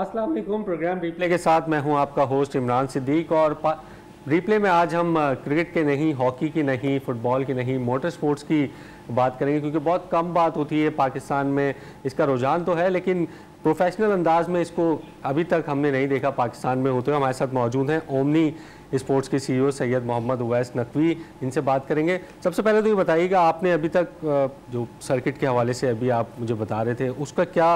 अस्सलाम वालेकुम। Programme replay के साथ मैं हूं आपका होस्ट इमरान सिद्दीक और रिप्ले में आज हम क्रिकेट के नहीं, हॉकी की नहीं, फुटबॉल की नहीं, मोटर स्पोर्ट्स की बात करेंगे क्योंकि बहुत कम बात होती है पाकिस्तान में। इसका रुझान तो है लेकिन प्रोफेशनल अंदाज में इसको अभी तक हमने नहीं देखा पाकिस्तान में होते हुए। हमारे साथ मौजूद हैं ओमनी स्पोर्ट्स के CEO सैयद मोहम्मद उवैस नकवी, इनसे बात करेंगे। सबसे पहले तो ये बताइएगा आपने अभी तक जो सर्किट के हवाले से अभी आप मुझे बता रहे थे उसका क्या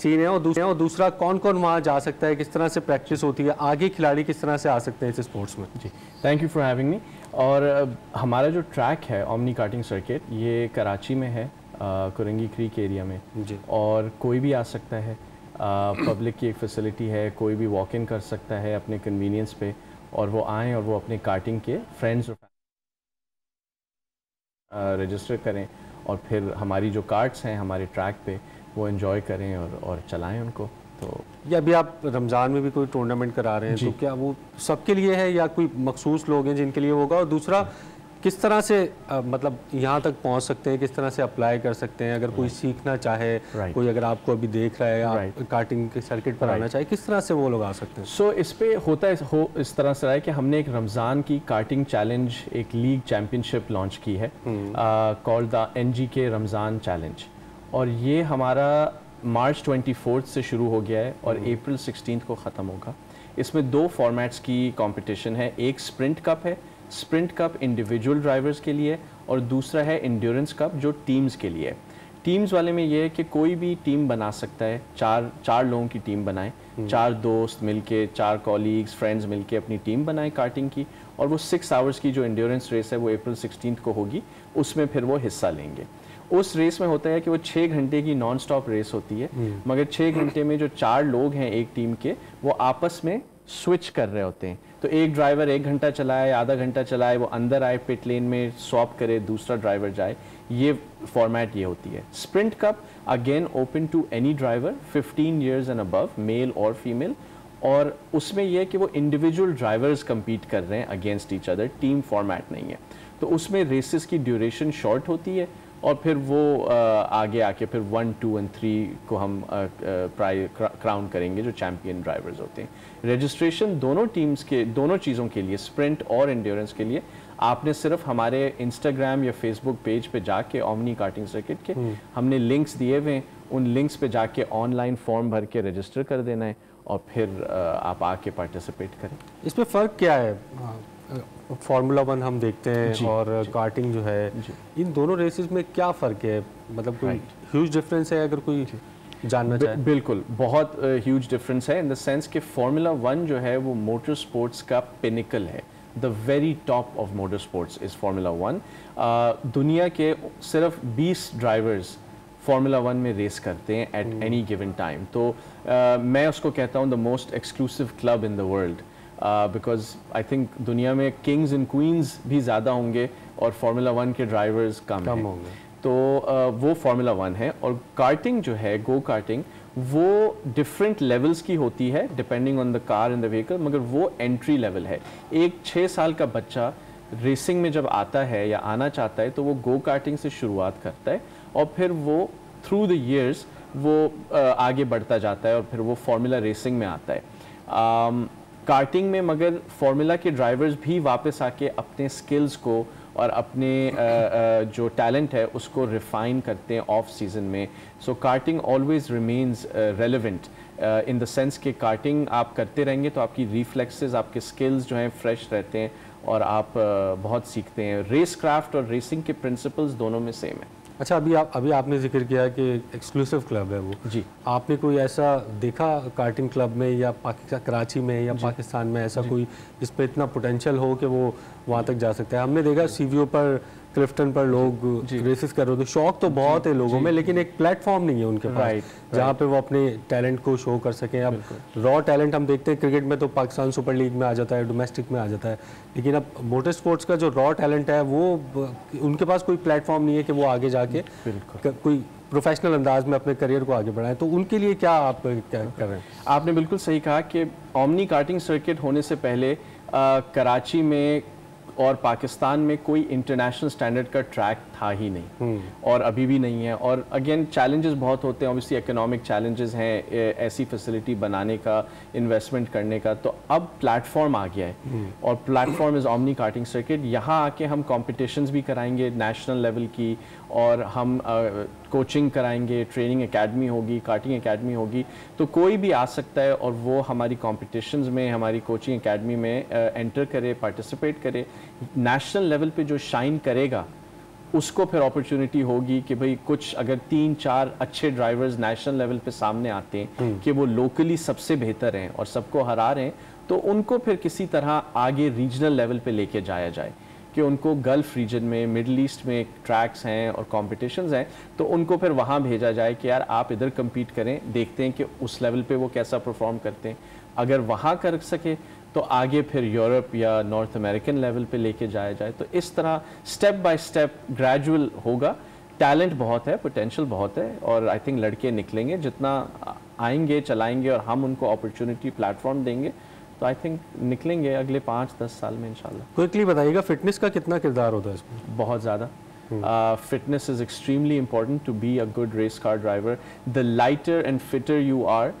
सीन है, और दूसरा कौन कौन वहाँ जा सकता है, किस तरह से प्रैक्टिस होती है, आगे खिलाड़ी किस तरह से आ सकते हैं इस स्पोर्ट्स में। जी, thank you for having me. और हमारा जो ट्रैक है ओमनी कार्टिंग सर्किट, ये कराची में है, कुरंगी क्रीक एरिया में जी। और कोई भी आ सकता है, पब्लिक की एक फैसिलिटी है, कोई भी वॉक इन कर सकता है अपने कन्वीनियंस पे, और वो आएँ और वो अपने कार्टिंग के फ्रेंड्स रजिस्टर करें और फिर हमारी जो कार्ट्स हैं हमारे ट्रैक पे वो एंजॉय करें और चलाएं उनको। तो या अभी आप रमज़ान में भी कोई टूर्नामेंट करा रहे हैं तो क्या वो सबके लिए है या कोई मखसूस लोग हैं जिनके लिए होगा, और दूसरा किस तरह से मतलब यहाँ तक पहुँच सकते हैं, किस तरह से अप्लाई कर सकते हैं अगर कोई सीखना चाहे, कोई अगर आपको अभी देख रहा है आप कार्टिंग के सर्किट पर आना चाहे, किस तरह से वो लोग आ सकते हैं। सो इस पे होता है इस तरह से रहा है कि हमने एक रमज़ान की कार्टिंग चैलेंज, एक लीग चैम्पियनशिप लॉन्च की है called the NGK Ramzan challenge, और ये हमारा मार्च 24 से शुरू हो गया है और अप्रैल 16 को ख़त्म होगा। इसमें दो फॉर्मेट्स की कॉम्पिटिशन है, एक स्प्रिंट कप है, स्प्रिंट कप इंडिविजुअल ड्राइवर्स के लिए, और दूसरा है इंड्योरेंस कप जो टीम्स के लिए। टीम्स वाले में ये है कि कोई भी टीम बना सकता है, चार लोगों की टीम बनाए, चार दोस्त मिलके, चार कॉलीग्स फ्रेंड्स मिलके अपनी टीम बनाए कार्टिंग की, और वो 6 आवर्स की जो इंड्योरेंस रेस है वो अप्रैल 16 को होगी, उसमें फिर वो हिस्सा लेंगे। उस रेस में होता है कि वो 6 घंटे की नॉन स्टॉप रेस होती है, मगर 6 घंटे में जो 4 लोग हैं एक टीम के वो आपस में स्विच कर रहे होते हैं। तो एक ड्राइवर 1 घंटा चलाए, आधा घंटा चलाए, वो अंदर आए पिट लेन में स्वैप करे, दूसरा ड्राइवर जाए, ये फॉर्मेट ये होती है। Sprint cup again open to any driver 15 years and above, male और फीमेल, और उसमें यह है कि वो इंडिविजुअल ड्राइवर्स कम्पीट कर रहे हैं against each other, team format नहीं है। तो उसमें रेसेस की ड्यूरेशन शॉर्ट होती है और फिर वो आगे आके फिर 1, 2 एंड 3 को हम क्राउन करेंगे जो चैम्पियन ड्राइवर्स होते हैं। रजिस्ट्रेशन दोनों टीम्स के, दोनों चीज़ों के लिए, स्प्रिंट और एंड्योरेंस के लिए, आपने सिर्फ हमारे इंस्टाग्राम या फेसबुक पेज पे जाके ओमनी कार्टिंग सर्किट के हमने लिंक्स दिए हुए हैं, उन लिंक्स पे जाके ऑनलाइन फॉर्म भर के रजिस्टर कर देना है और फिर आप आके पार्टिसिपेट करें। इसमें फ़र्क क्या है? फॉर्मूला 1 हम देखते हैं और कार्टिंग जो है, इन दोनों रेसेस में क्या फ़र्क है, मतलब कोई ह्यूज डिफरेंस है अगर कोई जानना चाहे। बिल्कुल, बहुत ह्यूज डिफरेंस है इन द सेंस कि फॉर्मूला 1 जो है वो मोटर स्पोर्ट्स का पिनिकल है, the very top of motor sports is formula 1। दुनिया के सिर्फ 20 ड्राइवर्स फॉर्मूला 1 में रेस करते हैं एट एनी गिवन टाइम। तो मैं उसको कहता हूँ the most exclusive club in the world, because I think दुनिया में किंग्स एंड क्वींस भी ज़्यादा होंगे और फॉर्मूला 1 के ड्राइवर्स कम होंगे। तो वो फॉर्मूला 1 है, और कार्टिंग जो है, गो कार्टिंग, वो डिफरेंट लेवल्स की होती है depending on the car and the vehicle, मगर वो एंट्री लेवल है। एक 6 साल का बच्चा रेसिंग में जब आता है या आना चाहता है तो वो गो कार्टिंग से शुरुआत करता है और फिर वो थ्रू द ईयर्स वो आगे बढ़ता जाता है और फिर वो फॉर्मूला रेसिंग में आता है। कार्टिंग में मगर फॉर्मूला के ड्राइवर्स भी वापस आके अपने स्किल्स को और अपने जो टैलेंट है उसको रिफाइन करते हैं ऑफ सीज़न में। So karting always remains relevant in the sense कि कार्टिंग आप करते रहेंगे तो आपकी रिफ्लेक्सेस, आपके स्किल्स जो हैं फ्रेश रहते हैं और आप बहुत सीखते हैं। रेस क्राफ्ट और रेसिंग के प्रिंसिपल्स दोनों में सेम है। अच्छा, अभी आपने जिक्र किया कि एक्सक्लूसिव क्लब है वो जी, आपने कोई ऐसा देखा कार्टिंग क्लब में या कराची में या पाकिस्तान में ऐसा कोई जिस पे इतना पोटेंशियल हो कि वो वहाँ तक जा सकता है? हमने देखा CVO पर, क्लिफ्टन पर लोग रेसेस कर रहे थे, शौक तो बहुत है लोगों में लेकिन एक प्लेटफॉर्म नहीं है उनके पास जहाँ पे वो अपने टैलेंट को शो कर सकें। अब रॉ टैलेंट हम देखते हैं क्रिकेट में तो पाकिस्तान सुपर लीग में आ जाता है, डोमेस्टिक में आ जाता है, लेकिन अब मोटर स्पोर्ट्स का जो रॉ टैलेंट है वो उनके पास कोई प्लेटफॉर्म नहीं है कि वो आगे जाके कोई प्रोफेशनल अंदाज में अपने करियर को आगे बढ़ाएं, तो उनके लिए क्या आप क्या कर रहे हैं? आपने बिल्कुल सही कहा कि ओमनी कार्टिंग सर्किट होने से पहले कराची में और पाकिस्तान में कोई इंटरनेशनल स्टैंडर्ड का ट्रैक था ही नहीं और अभी भी नहीं है। और अगेन चैलेंजेस बहुत होते हैं, ऑब्वियसली इकोनॉमिक चैलेंजेस हैं ऐसी फैसिलिटी बनाने का, इन्वेस्टमेंट करने का। तो अब प्लेटफॉर्म आ गया है और platform is Omni karting circuit. यहाँ आके हम कॉम्पिटिशन्स भी कराएंगे नेशनल लेवल की और हम कोचिंग कराएंगे, ट्रेनिंग एकेडमी होगी, कार्टिंग एकेडमी होगी, तो कोई भी आ सकता है और वो हमारी कॉम्पिटिशन्स में, हमारी कोचिंग एकेडमी में एंटर करे, पार्टिसिपेट करे। नेशनल लेवल पे जो शाइन करेगा उसको फिर अपॉर्चुनिटी होगी कि भाई कुछ अगर 3-4 अच्छे ड्राइवर्स नेशनल लेवल पे सामने आते हैं कि वो लोकली सबसे बेहतर हैं और सबको हरा रहे हैं, तो उनको फिर किसी तरह आगे रीजनल लेवल पे लेके जाया जाए कि उनको गल्फ रीजन में, मिडल ईस्ट में ट्रैक्स हैं और कॉम्पिटिशन्स हैं, तो उनको फिर वहाँ भेजा जाए कि यार आप इधर कम्पीट करें, देखते हैं कि उस लेवल पे वो कैसा परफॉर्म करते हैं। अगर वहाँ कर सके तो आगे फिर यूरोप या नॉर्थ अमेरिकन लेवल पे लेके जाया जाए। तो इस तरह स्टेप बाय स्टेप ग्रेजुअल होगा। टैलेंट बहुत है, पोटेंशियल बहुत है और आई थिंक लड़के निकलेंगे, जितना आएंगे चलाएंगे और हम उनको अपॉर्चुनिटी प्लेटफॉर्म देंगे तो आई थिंक निकलेंगे अगले 5-10 साल में इंशाल्लाह। क्विकली बताइएगा फिटनेस का कितना किरदार होता है इसमें? बहुत ज़्यादा। Fitness is extremely important to be a good race car driver. The lighter and fitter you are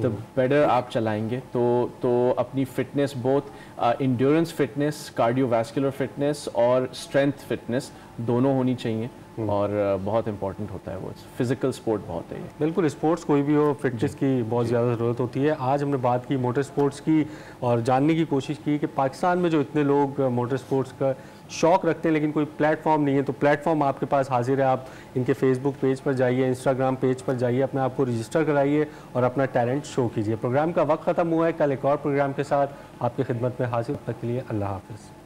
the better आप चलाएंगे। तो अपनी fitness, both endurance fitness, cardiovascular fitness और स्ट्रेंथ फिटनेस, दोनों होनी चाहिए और बहुत इंपॉर्टेंट होता है वो। फिजिकल स्पोर्ट बहुत है। बिल्कुल, स्पोर्ट्स कोई भी हो, फिटनेस की बहुत ज़्यादा ज़रूरत होती है। आज हमने बात की मोटर स्पोर्ट्स की और जानने की कोशिश की कि पाकिस्तान में जो इतने लोग मोटर स्पोर्ट्स का शौक रखते हैं लेकिन कोई प्लेटफॉर्म नहीं है, तो प्लेटफॉर्म आपके पास हाजिर है। आप इनके फेसबुक पेज पर जाइए, इंस्टाग्राम पेज पर जाइए, अपने आप को रजिस्टर कराइए और अपना टैलेंट शो कीजिए। प्रोग्राम का वक्त ख़त्म हुआ है। कल एक और प्रोग्राम के साथ आपकी खिदमत में हाजिर। तब तक के लिए अल्लाह हाफ़िज़।